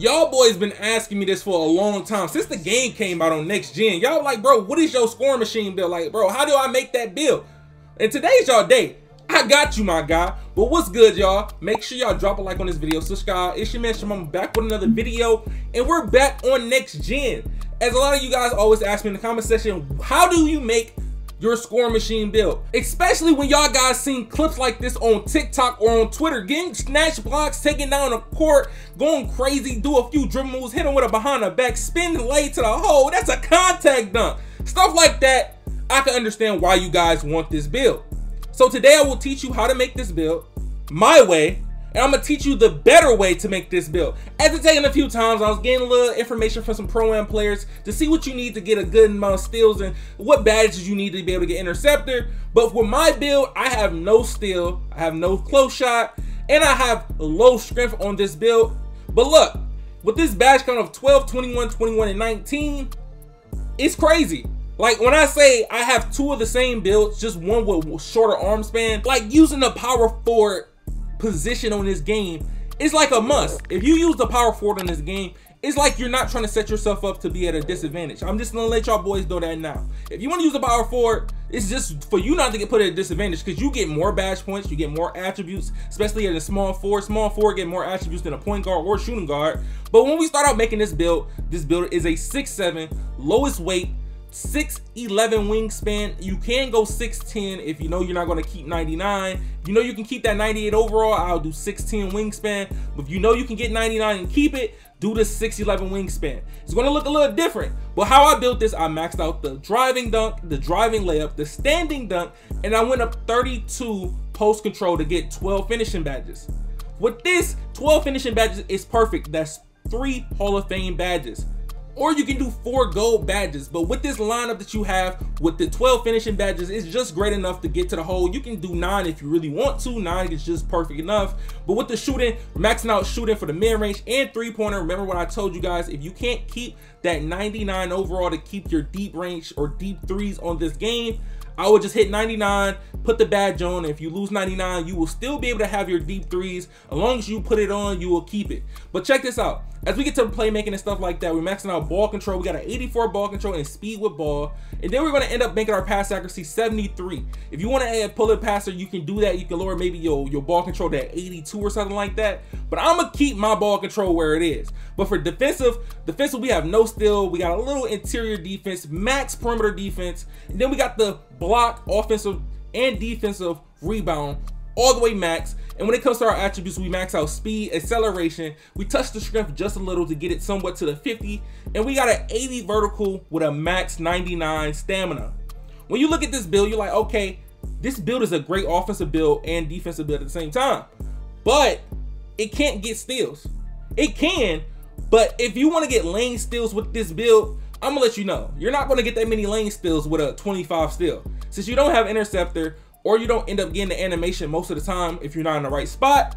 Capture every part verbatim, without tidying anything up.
Y'all boys been asking me this for a long time. Since the game came out on next gen, y'all like, bro, what is your scoring machine build? Like, bro, how do I make that build? And today's y'all day. I got you, my guy. But what's good, y'all? Make sure y'all drop a like on this video. Subscribe. It's your man, ChaMomaYT, back with another video. And we're back on next gen. As a lot of you guys always ask me in the comment section, how do you make your scoring machine build? Especially when y'all guys seen clips like this on TikTok or on Twitter, getting snatch blocks, taking down a court, going crazy, do a few dribble moves, hit him with a behind the back, spin the lay to the hole. That's a contact dunk. Stuff like that, I can understand why you guys want this build. So today I will teach you how to make this build my way, and I'm gonna teach you the better way to make this build. After taking a few times, I was getting a little information from some pro-am players to see what you need to get a good amount of steals and what badges you need to be able to get interceptor. But for my build, I have no steal, I have no close shot, and I have low strength on this build. But look, with this badge count of twelve, twenty-one, twenty-one, and nineteen, it's crazy. Like, when I say I have two of the same builds, just one with shorter arm span, like using the power forward position on this game is like a must. If you use the power forward on this game, it's like you're not trying to set yourself up to be at a disadvantage. I'm just gonna let y'all boys know that now. If you wanna use the power forward, it's just for you not to get put at a disadvantage, because you get more badge points, you get more attributes, especially at a small forward. Small forward get more attributes than a point guard or shooting guard. But when we start out making this build, this build is a six seven, lowest weight, six eleven wingspan. You can go six ten if you know you're not going to keep ninety-nine. You know you can keep that ninety-eight overall. I'll do six ten wingspan. But if you know you can get ninety-nine and keep it, do the six eleven wingspan. It's going to look a little different. But how I built this, I maxed out the driving dunk, the driving layup, the standing dunk, and I went up thirty-two post control to get twelve finishing badges. With this, twelve finishing badges is perfect. That's three Hall of Fame badges. Or you can do four gold badges, but with this lineup that you have with the twelve finishing badges, it's just great enough to get to the hole. You can do nine if you really want to. Nine is just perfect enough. But with the shooting, maxing out shooting for the mid-range and three-pointer. Remember what I told you guys, if you can't keep that ninety-nine overall to keep your deep range or deep threes on this game, I would just hit ninety-nine, put the badge on. If you lose ninety-nine, you will still be able to have your deep threes. As long as you put it on, you will keep it. But check this out. As we get to playmaking and stuff like that, we're maxing out ball control. We got an eighty-four ball control and speed with ball. And then we're going to end up making our pass accuracy seventy-three. If you want to add pull-up passer, you can do that. You can lower maybe your, your ball control to eighty-two or something like that. But I'm going to keep my ball control where it is. But for defensive, defensive, we have no steal. We got a little interior defense, max perimeter defense. And then we got the block, offensive and defensive rebound, all the way max. And when it comes to our attributes, we max out speed, acceleration, we touch the strength just a little to get it somewhat to the fifty, and we got an eighty vertical with a max ninety-nine stamina. When you look at this build, you're like, okay, this build is a great offensive build and defensive build at the same time, but it can't get steals. It can, but if you want to get lane steals with this build, I'm gonna let you know, you're not gonna get that many lane steals with a twenty-five steal. Since you don't have interceptor, or you don't end up getting the animation most of the time if you're not in the right spot,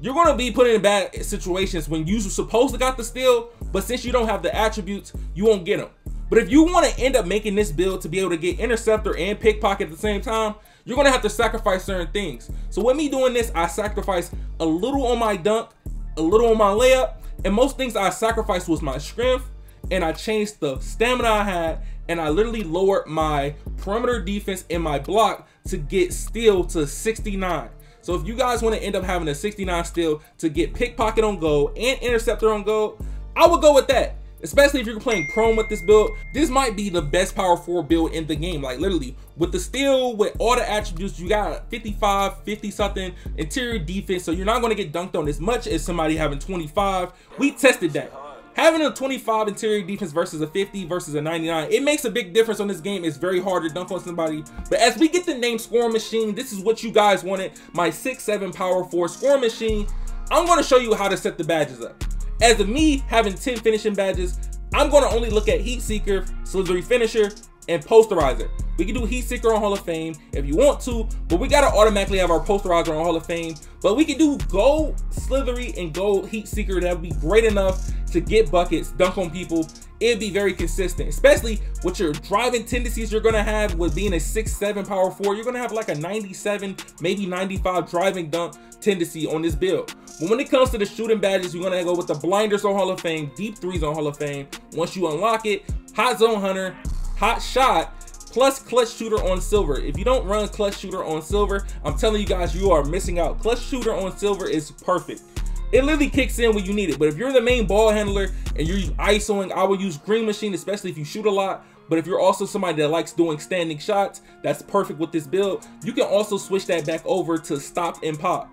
you're gonna be put in bad situations when you're supposed to got the steal, but since you don't have the attributes, you won't get them. But if you wanna end up making this build to be able to get interceptor and pickpocket at the same time, you're gonna have to sacrifice certain things. So with me doing this, I sacrificed a little on my dunk, a little on my layup, and most things I sacrificed was my strength, and I changed the stamina I had, and I literally lowered my perimeter defense and my block to get steal to sixty-nine. So if you guys want to end up having a sixty-nine steal to get pickpocket on goal and interceptor on goal, I would go with that. Especially if you're playing prone with this build, this might be the best power forward build in the game. Like literally, with the steal, with all the attributes, you got fifty-five, fifty something interior defense, so you're not going to get dunked on as much as somebody having twenty-five. We tested that. Having a twenty-five interior defense versus a fifty versus a ninety-nine, it makes a big difference on this game. It's very hard to dunk on somebody. But as we get the name scoring machine, this is what you guys wanted, my six seven power four scoring machine. I'm going to show you how to set the badges up. As of me having ten finishing badges, I'm going to only look at Heat Seeker, Slithery Finisher, and Posterizer. We can do Heat Seeker on Hall of Fame if you want to, but we gotta automatically have our Posterizer on Hall of Fame. But we can do Gold Slithery and Gold Heat Seeker. That would be great enough to get buckets, dunk on people, it'd be very consistent, especially with your driving tendencies you're going to have with being a six seven power forward. You're going to have like a ninety-seven, maybe ninety-five driving dunk tendency on this build. But when it comes to the shooting badges, you're going to go with the blinders on Hall of Fame, deep threes on Hall of Fame. Once you unlock it, hot zone hunter, hot shot, plus clutch shooter on silver. If you don't run clutch shooter on silver, I'm telling you guys, you are missing out. Clutch shooter on silver is perfect. It literally kicks in when you need it. But if you're the main ball handler and you're isoing, I would use green machine, especially if you shoot a lot. But if you're also somebody that likes doing standing shots, that's perfect with this build. You can also switch that back over to stop and pop.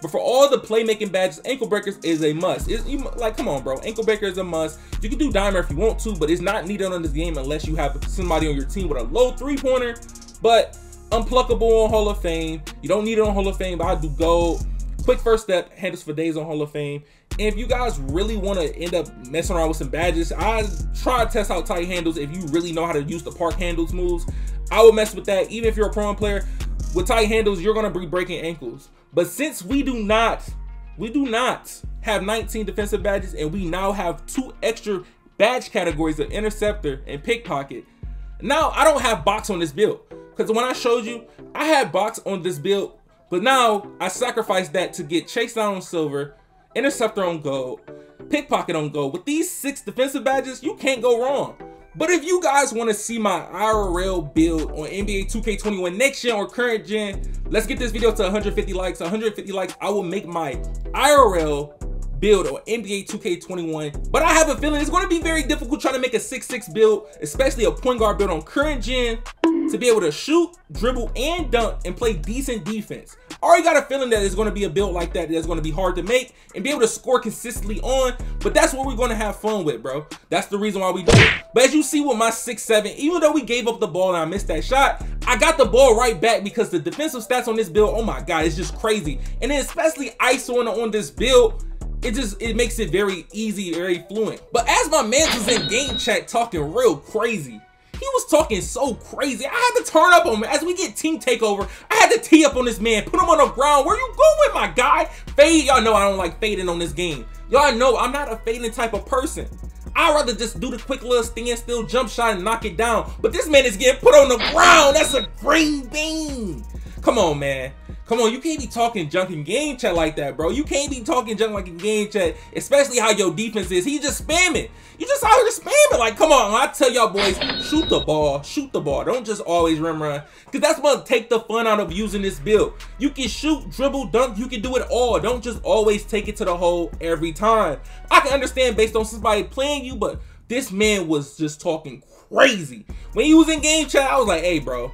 But for all the playmaking badges, ankle breakers is a must. It's, you, like, come on, bro. Ankle breaker is a must. You can do dimer if you want to, but it's not needed on this game unless you have somebody on your team with a low three-pointer. But unpluckable on Hall of Fame. You don't need it on Hall of Fame, but I do gold. Quick first step, handles for days on Hall of Fame. And if you guys really want to end up messing around with some badges, I try to test out tight handles if you really know how to use the park handles moves. I would mess with that even if you're a pro player. With tight handles, you're going to be breaking ankles. But since we do not, we do not have nineteen defensive badges, and we now have two extra badge categories of interceptor and pickpocket. Now I don't have box on this build, because when I showed you, I had box on this build, but now I sacrificed that to get chase down on silver, interceptor on gold, pickpocket on gold. With these six defensive badges, you can't go wrong. But if you guys want to see my I R L build on N B A two K twenty-one next gen or current gen, let's get this video to one hundred fifty likes. one hundred fifty likes, I will make my I R L build on N B A two K twenty-one. But I have a feeling it's going to be very difficult trying to make a six six build, especially a point guard build on current gen, to be able to shoot, dribble, and dunk and play decent defense. I already got a feeling that it's going to be a build like that that's going to be hard to make and be able to score consistently on, but that's what we're going to have fun with, bro. That's the reason why we do it. But as you see with my six seven, even though we gave up the ball and I missed that shot, I got the ball right back because the defensive stats on this build, oh my God, it's just crazy. And then especially isoing on this build, it just, it makes it very easy, very fluent. But as my man was in game chat talking real crazy, he was talking so crazy, I had to turn up on him. As we get team takeover, I had to tee up on this man, put him on the ground. Where you going, my guy? Fade, y'all know I don't like fading on this game. Y'all know I'm not a fading type of person. I'd rather just do the quick little standstill jump shot and knock it down. But this man is getting put on the ground. That's a green bean. Come on, man. Come on, you can't be talking junk in game chat like that, bro. You can't be talking junk like in game chat, especially how your defense is. He just spamming. You just out here spamming. Like, come on. I tell y'all boys, shoot the ball. Shoot the ball. Don't just always rim run, because that's going to take the fun out of using this build. You can shoot, dribble, dunk. You can do it all. Don't just always take it to the hole every time. I can understand based on somebody playing you, but this man was just talking crazy. When he was in game chat, I was like, hey, bro.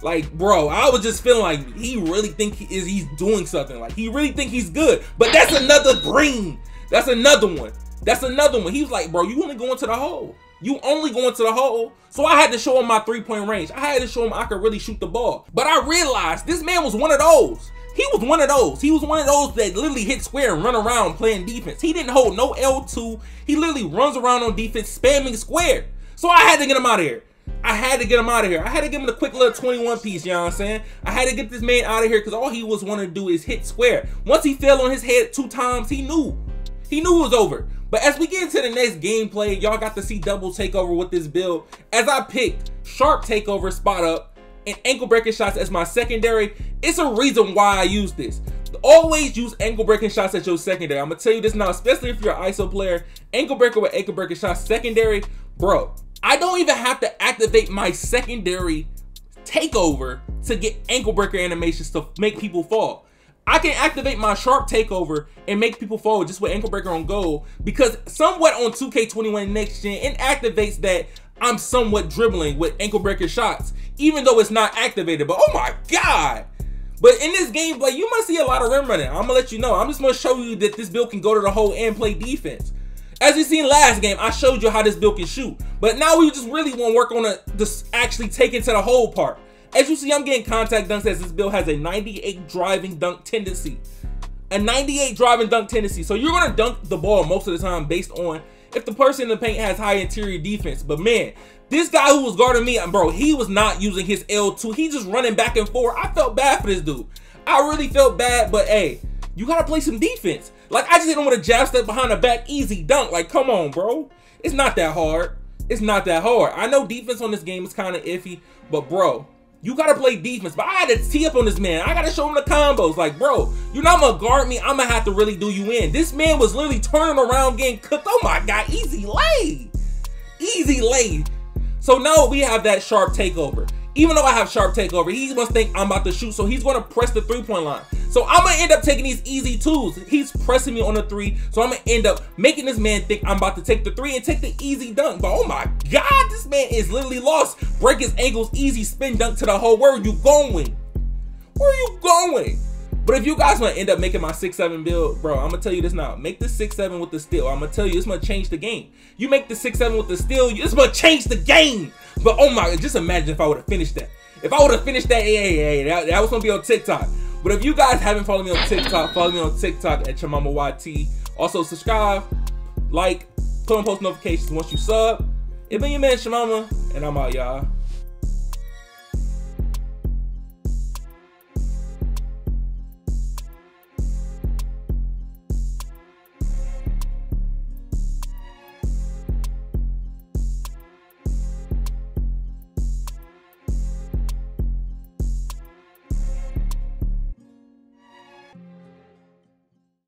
Like, bro, I was just feeling like he really think he is he's doing something. Like, he really think he's good. But that's another green. That's another one. That's another one. He was like, bro, you only going to the hole. You only going to the hole. So I had to show him my three-point range. I had to show him I could really shoot the ball. But I realized this man was one of those. He was one of those. He was one of those that literally hit square and run around playing defense. He didn't hold no L two. He literally runs around on defense spamming square. So I had to get him out of here. I had to get him out of here. I had to give him the quick little twenty-one piece, you know what I'm saying? I had to get this man out of here because all he was wanting to do is hit square. Once he fell on his head two times, he knew. He knew it was over. But as we get into the next gameplay, y'all got to see double takeover with this build. As I picked sharp takeover spot up and ankle breaking shots as my secondary, it's a reason why I use this. Always use ankle breaking shots at your secondary. I'm going to tell you this now, especially if you're an I S O player. Ankle breaker with ankle breaking shots, secondary, bro. I don't even have to activate my secondary takeover to get ankle breaker animations to make people fall. I can activate my sharp takeover and make people fall just with ankle breaker on goal, because somewhat on two K twenty-one next gen, it activates that I'm somewhat dribbling with ankle breaker shots, even though it's not activated. But oh my God. But in this game, like, you must see a lot of rim running. I'm gonna let you know. I'm just gonna show you that this build can go to the hole and play defense. As you seen last game, I showed you how this build can shoot. But now we just really want to work on a, this actually taking to the whole part. As you see, I'm getting contact dunks as this build has a ninety-eight driving dunk tendency. A ninety-eight driving dunk tendency. So you're going to dunk the ball most of the time based on if the person in the paint has high interior defense. But man, this guy who was guarding me, bro, he was not using his L two. He just running back and forth. I felt bad for this dude. I really felt bad, but hey, you got to play some defense. Like, I just hit him with a jab step behind the back, easy dunk. Like, come on, bro. It's not that hard. It's not that hard. I know defense on this game is kind of iffy, but bro, you gotta play defense. But I had to tee up on this man. I gotta show him the combos. Like, bro, you're not gonna guard me. I'm gonna have to really do you in. This man was literally turning around getting cooked. Oh my God, easy lay. Easy lay. So now we have that sharp takeover. Even though I have sharp takeover, he must think I'm about to shoot, so he's gonna press the three-point line. So I'm gonna end up taking these easy twos. He's pressing me on the three, so I'm gonna end up making this man think I'm about to take the three and take the easy dunk. But oh my God, this man is literally lost. Break his ankles, easy spin dunk to the hole. Where are you going? Where are you going? But if you guys wanna end up making my six seven build, bro, I'm gonna tell you this now. Make the six seven with the steal. I'm gonna tell you, it's gonna change the game. You make the six seven with the steal, it's gonna change the game. But oh my, just imagine if I would've finished that. If I would've finished that, hey, hey, hey, that, that was gonna be on TikTok. But if you guys haven't followed me on TikTok, follow me on TikTok at ChaMomaYT. Also subscribe, like, click on post notifications once you sub. It been your man, ChaMomaYT, and I'm out, y'all.